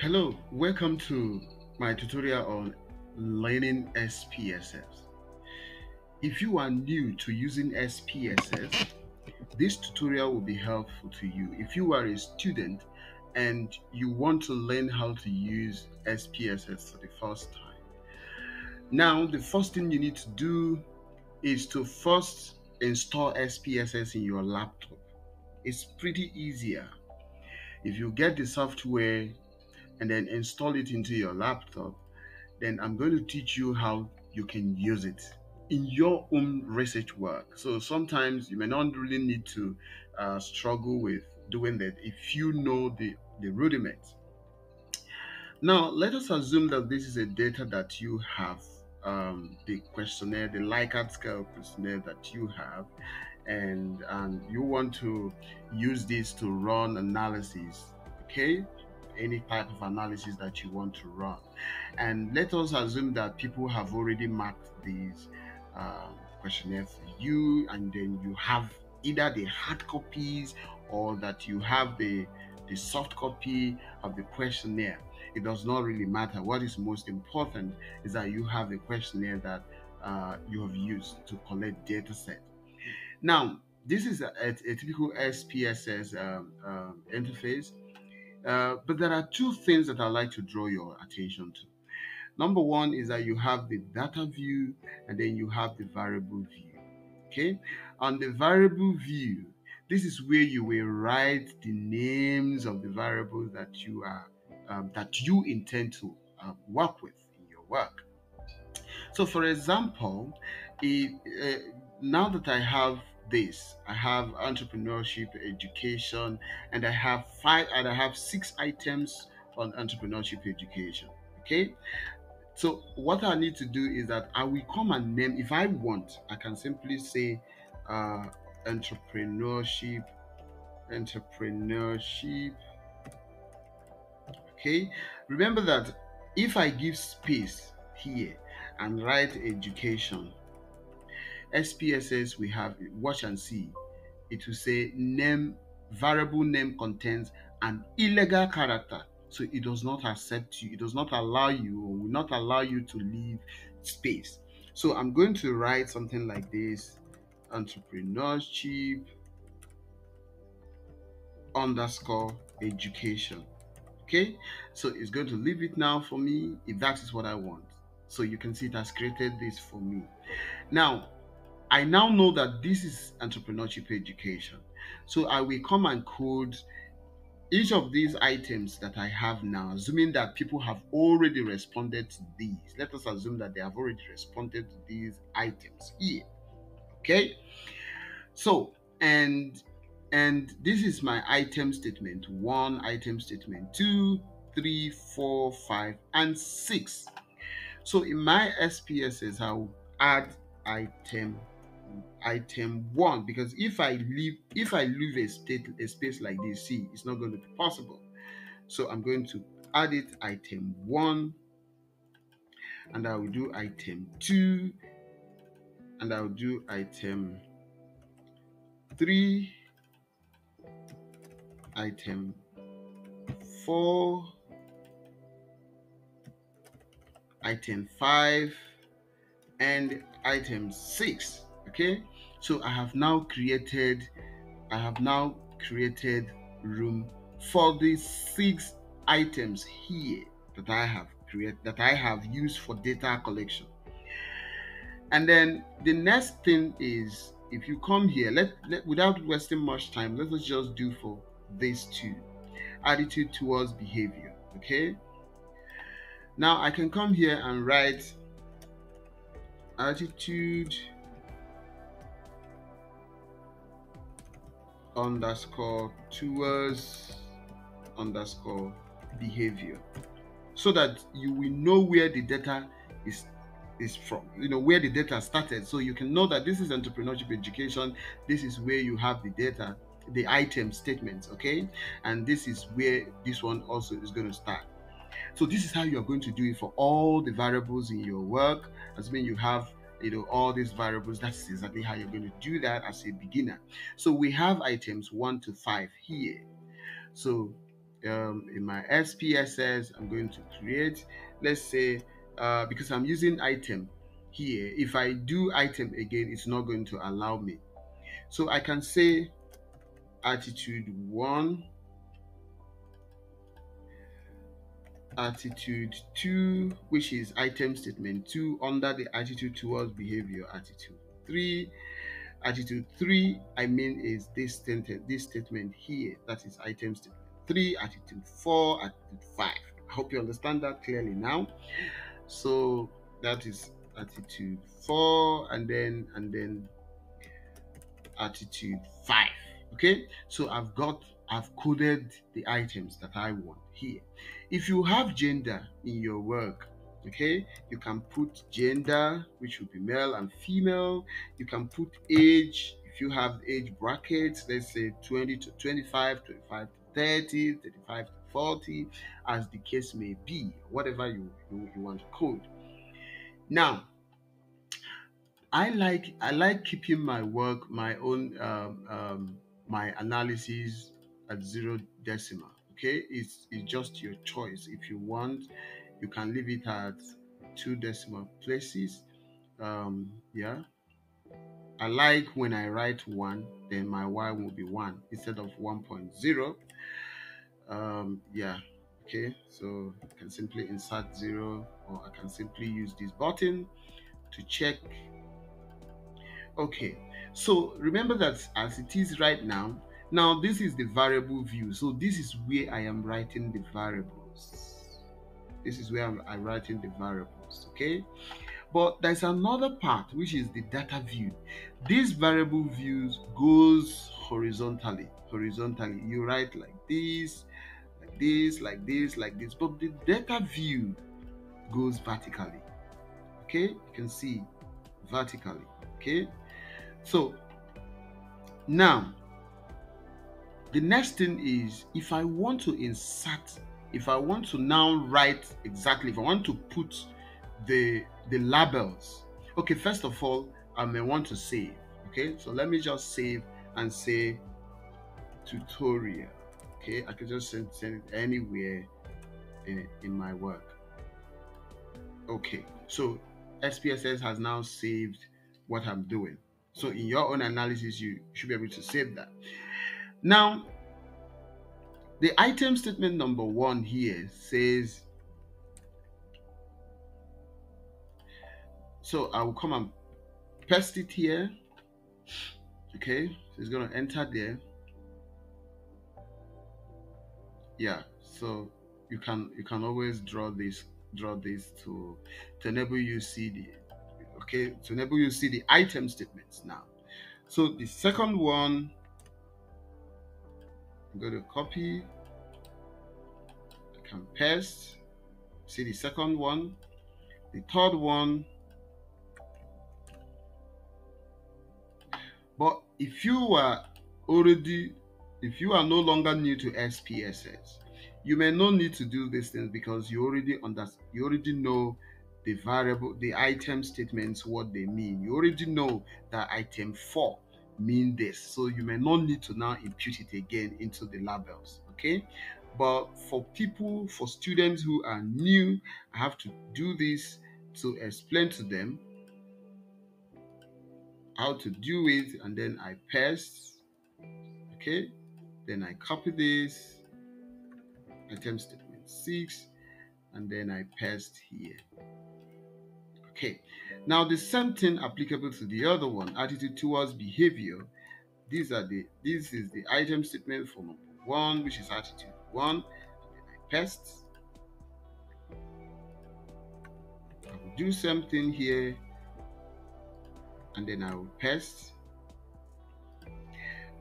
Hello, welcome to my tutorial on learning SPSS. If you are new to using SPSS, this tutorial will be helpful to you. If you are a student and you want to learn how to use SPSS for the first time, now the first thing you need to do is to first install SPSS in your laptop. It's pretty easier. If you get the software and then install it into your laptop, then I'm going to teach you how you can use it in your own research work. So sometimes you may not really need to struggle with doing that if you know the rudiments. Now, let us assume that this is a data that you have, the questionnaire, the Likert Scale questionnaire that you have, and you want to use this to run analysis, okay? Any type of analysis that you want to run. And let us assume that people have already marked these questionnaire for you, and then you have either the hard copies or that you have the soft copy of the questionnaire. It does not really matter. What is most important is that you have a questionnaire that you have used to collect data set. Now, this is a typical SPSS interface. But there are two things that I'd like to draw your attention to. Number one is that you have the data view, and then you have the variable view, okay? On the variable view, this is where you will write the names of the variables that you are that you intend to work with in your work. So for example, now that I have this, I have entrepreneurship, education, and I have six items on entrepreneurship education. Okay, so what I need to do is that I will come and name, if I want, I can simply say entrepreneurship. Okay, remember that if I give space here and write education, SPSS, we have watch and see, it will say name, variable name contains an illegal character, so it does not accept you, it does not allow you, or will not allow you to leave space. So I'm going to write something like this: entrepreneurship underscore education. Okay, so it's going to leave it now for me if that is what I want. So you can see it has created this for me. Now I now know that this is entrepreneurship education. So I will come and code each of these items that I have now, assuming that people have already responded to these. Let us assume that they have already responded to these items here. Okay. So, and this is my item statement 1, item statement 2, 3, 4, 5, and 6. So in my SPSS, I will add item 1, because if I leave a space like this, see, it's not going to be possible. So I'm going to add it item 1, and I will do item 2, and I'll do item 3, item 4, item 5, and item 6. Okay, so I have now created room for these 6 items here that I have created, that I have used for data collection. And then the next thing is, if you come here, without wasting much time, let us just do for these 2, attitude towards behavior. Okay, now I can come here and write attitude underscore towards underscore behavior, so that you will know where the data is from, you know, where the data started, so you can know that this is entrepreneurship education, this is where you have the data, the item statements, okay, and this is where this one also is going to start. So this is how you are going to do it for all the variables in your work. Assuming you have, you know, all these variables, that's exactly how you're going to do that as a beginner. So we have items 1 to 5 here. So in my SPSS, I'm going to create, let's say, because I'm using item here, if I do item again, it's not going to allow me. So I can say attitude 1, attitude 2, which is item statement 2 under the attitude towards behavior, attitude 3. Attitude 3, I mean, is this statement here, that is item statement 3, attitude 4, attitude 5. I hope you understand that clearly now. So that is attitude 4, and then attitude 5. Okay, so I've coded the items that I want here. If you have gender in your work, okay, you can put gender, which will be male and female. You can put age, if you have age brackets, let's say 20 to 25, 25 to 30, 35 to 40, as the case may be, whatever you want to code. Now, I like keeping my work, my own my analysis at 0 decimal. Okay, it's just your choice. If you want, you can leave it at 2 decimal places. Yeah, I like when I write 1, then my y will be 1 instead of 1.0. Yeah, okay, so I can simply insert 0, or I can simply use this button to check. Okay, so remember that as it is right now, this is the variable view. So this is where I am writing the variables. This is where I'm writing the variables, okay? But there's another part, which is the data view. This variable views goes horizontally. Horizontally, you write like this, like this, like this, like this. But the data view goes vertically, okay? You can see vertically, okay? So now, the next thing is, if I want to insert, if I want to now write exactly, if I want to put the labels, okay, first of all, I may want to save. Okay, so let me just save and say tutorial. Okay, I can just send it anywhere in my work. Okay, so SPSS has now saved what I'm doing. So in your own analysis, you should be able to save that. Now, the item statement number 1 here says, so I will come and paste it here. Okay, so it's going to enter there. Yeah, so you can always draw this to enable you see the, okay, to enable you see the item statements now. So the second one, go to copy, I can paste, see the second one, the third one. But if you are no longer new to SPSS, you may not need to do these things, because you already know the variable, the item statements, what they mean. You already know that item 4 mean this, so you may not need to now impute it again into the labels. Okay, but for people, for students who are new, I have to do this to explain to them how to do it, and then I paste. Okay, then I copy this item statement 6, and then I paste here. Okay, now the same thing applicable to the other one, attitude towards behavior. This is the item statement for number 1, which is attitude 1. And then I paste.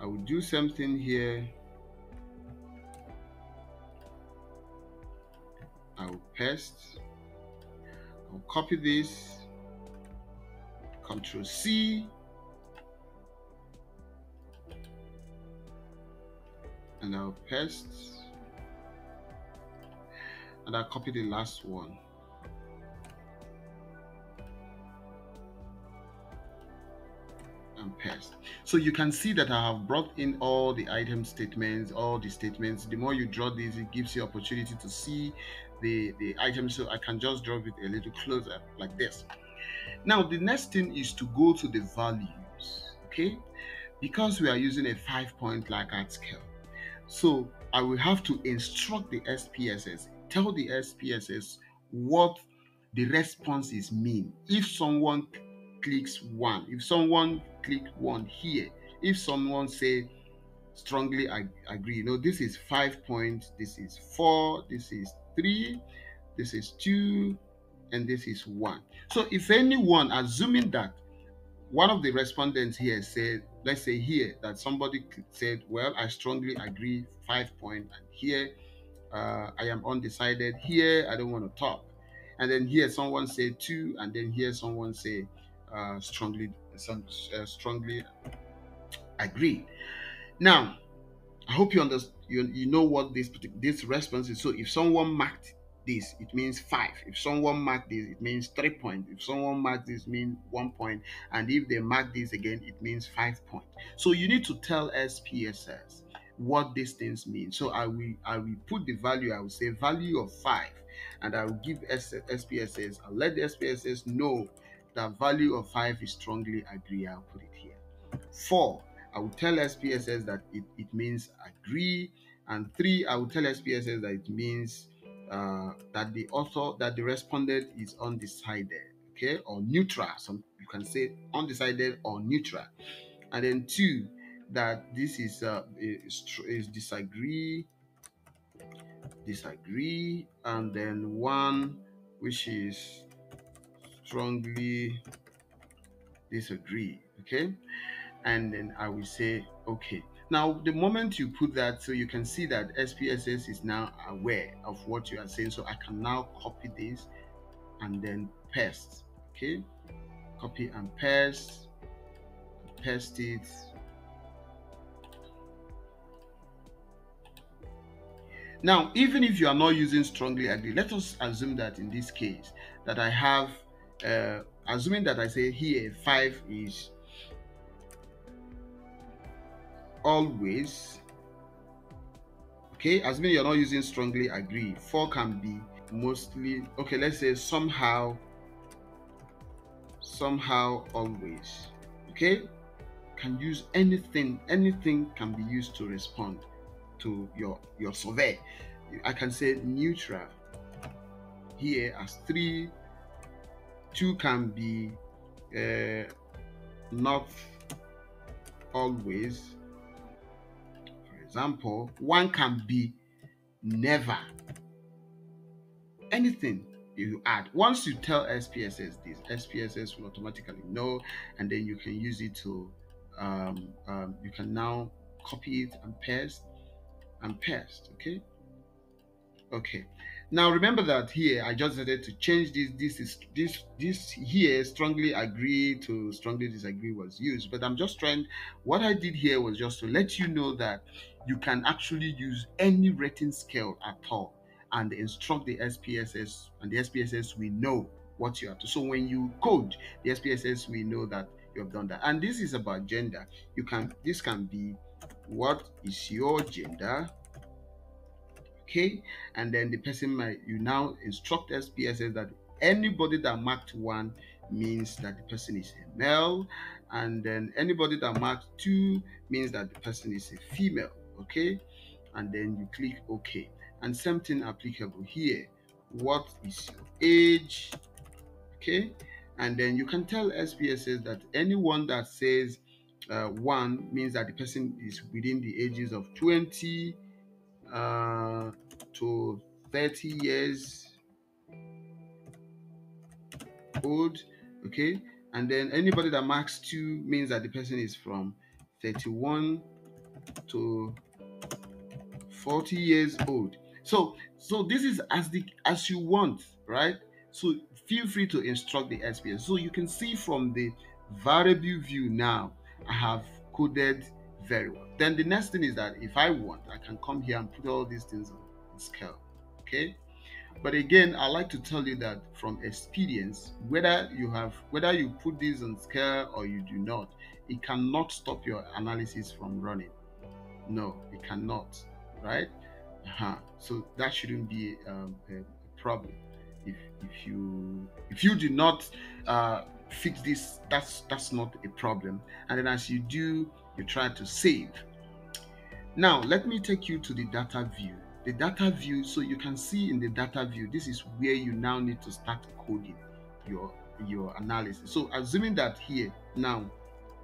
I will do something here, and then I will paste. I will do something here. I will paste. I'll copy this, Ctrl+C, and I'll paste, and I'll copy the last one. I amperes. So you can see that I have brought in all the item statements, all the statements. The more you draw these, it gives you opportunity to see the items. So I can just draw it a little closer like this. Now the next thing is to go to the values, okay? Because we are using a 5-point Likert scale, so I will have to instruct the SPSS, tell the SPSS what the responses mean. If someone clicks 1, if someone clicked 1 here, if someone say strongly I agree, you know, this is 5 points, this is 4, this is 3, this is 2, and this is 1. So if anyone, assuming that one of the respondents here said, let's say here that somebody said, well, I strongly agree, 5 points, and here I am undecided, here I don't want to talk, and then here someone say 2, and then here someone say strongly agree. Now I hope you understand, you know what this response is. So if someone marked this, it means 5. If someone marked this, it means 3 points. If someone marked this, means 1 point. And if they mark this again, it means 5 points. So you need to tell SPSS what these things mean. So I will put the value. I will say value of 5, and I will give SPSS. I'll let the SPSS know that value of 5 is strongly agree. I'll put it here. 4, I will tell SPSS that it means agree, and 3, I will tell SPSS that it means that the respondent is undecided, okay, or neutral. So you can say undecided or neutral. And then 2, that this is disagree, and then 1, which is strongly disagree, okay. And then I will say okay. Now, the moment you put that, so you can see that SPSS is now aware of what you are saying. So I can now copy this and then paste, okay? Copy and paste, paste it. Now, even if you are not using strongly agree, let us assume that in this case, that I have, assuming that I say here 5 is always, okay, as mean you're not using strongly agree. 4 can be mostly, okay, let's say somehow always, okay, can use anything can be used to respond to your survey. I can say neutral here as 3, 2 can be not always, example, 1 can be never. Anything you add, once you tell SPSS this, SPSS will automatically know, and then you can use it to you can now copy it and paste, okay. Now remember that here I just needed to change this here, strongly agree to strongly disagree was used, but I'm just trying, what I did here was just to let you know that you can actually use any rating scale at all and instruct the SPSS, and the SPSS will know what you have to. So when you code, the SPSS will know that you have done that. And this is about gender. This can be what is your gender, okay? And then the person might, you now instruct SPSS that anybody that marked 1 means that the person is a male, and then anybody that marked 2 means that the person is a female, okay? And then you click okay. And something applicable here, what is your age, okay? And then you can tell SPSS that anyone that says 1 means that the person is within the ages of 20 to 30 years old, okay? And then anybody that marks 2 means that the person is from 31 to 40 years old. So this is as you want, right? So feel free to instruct the SPSS. So you can see from the variable view now I have coded very well. Then the next thing is that if I want, I can come here and put all these things on scale, okay? But again, I like to tell you that from experience, whether you put this on scale or you do not, it cannot stop your analysis from running. No, it cannot, right? So that shouldn't be a problem. If you do not fix this, that's not a problem. And then as you do, you try to save. Now let me take you to the data view. The data view, so you can see in the data view, this is where you now need to start coding your analysis. So assuming that here now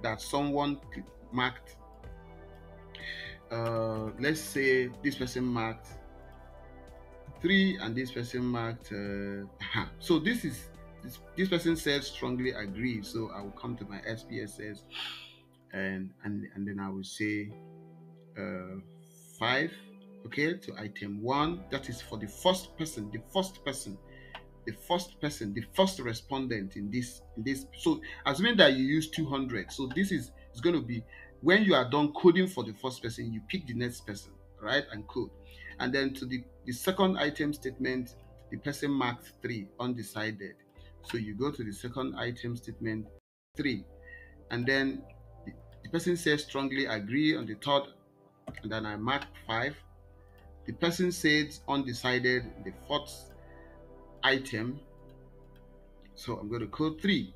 that someone marked, let's say this person marked 3 and this person marked so this person says strongly agree. So I will come to my SPSS and then I will say 5, okay, to item 1. That is for the first person, the first respondent in this. So assuming that you use 200, so this is, it's going to be when you are done coding for the first person, you pick the next person, right, and code. And then to the second item statement, the person marked 3, undecided. So you go to the second item statement 3, and then the person says strongly agree on the third, and then I marked 5. The person says undecided the fourth item, so I'm going to code 3.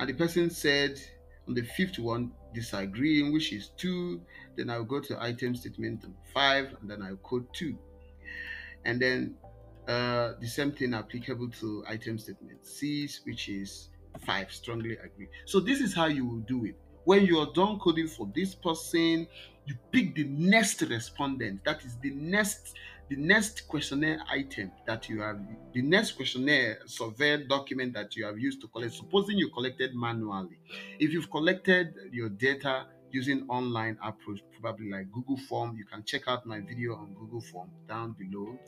And the person said on the 5th one disagreeing, which is 2. Then I'll go to item statement 5, and then I'll code 2. And then the same thing applicable to item statement 6, which is 5, strongly agree. So this is how you will do it. When you are done coding for this person, you pick the next respondent. That is the next questionnaire item that you have, the next questionnaire survey document that you have used to collect. Supposing you collected manually, if you've collected your data using online approach, probably like Google Form, you can check out my video on Google Form down below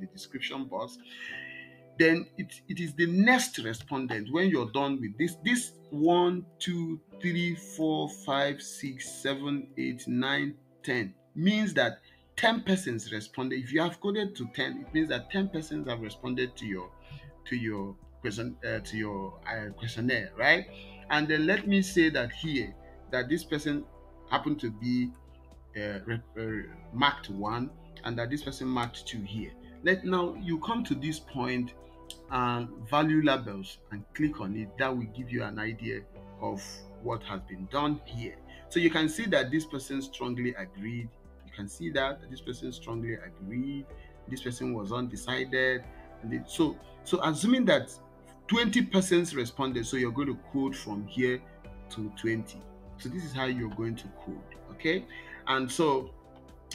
the description box. Then it is the next respondent. When you're done with this 1, 2, 3, 4, 5, 6, 7, 8, 9, 10 means that 10 persons responded. If you have coded to 10, it means that 10 persons have responded to your questionnaire, right? And then let me say that here that this person happened to be marked 1, and that this person marked 2 here. Now you come to this point and value labels and click on it. That will give you an idea of what has been done here. So you can see that this person strongly agreed. You can see that this person strongly agreed, this person was undecided. So assuming that 20 persons responded, so you're going to code from here to 20. So this is how you're going to code, okay? And so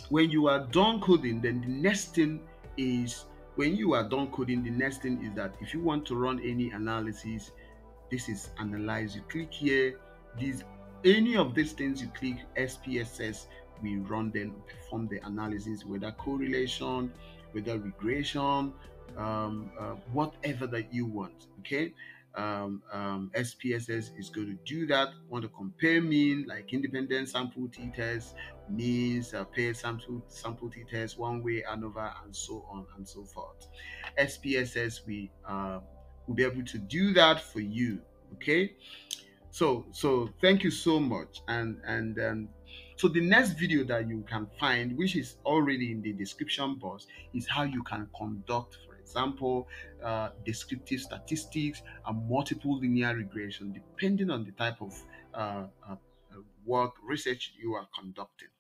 when you are done coding, then the next thing is, that if you want to run any analysis, this is analyze. You click here, any of these things you click, SPSS, we run them, perform the analysis, whether correlation, whether regression, whatever that you want, okay? SPSS is going to do that. Want to compare mean, like independent sample t-test, means paired sample t-test, one way ANOVA, and so on and so forth. SPSS will be able to do that for you, okay? So thank you so much. So the next video that you can find, which is already in the description box, is how you can conduct, for example, descriptive statistics and multiple linear regression, depending on the type of work, research you are conducting.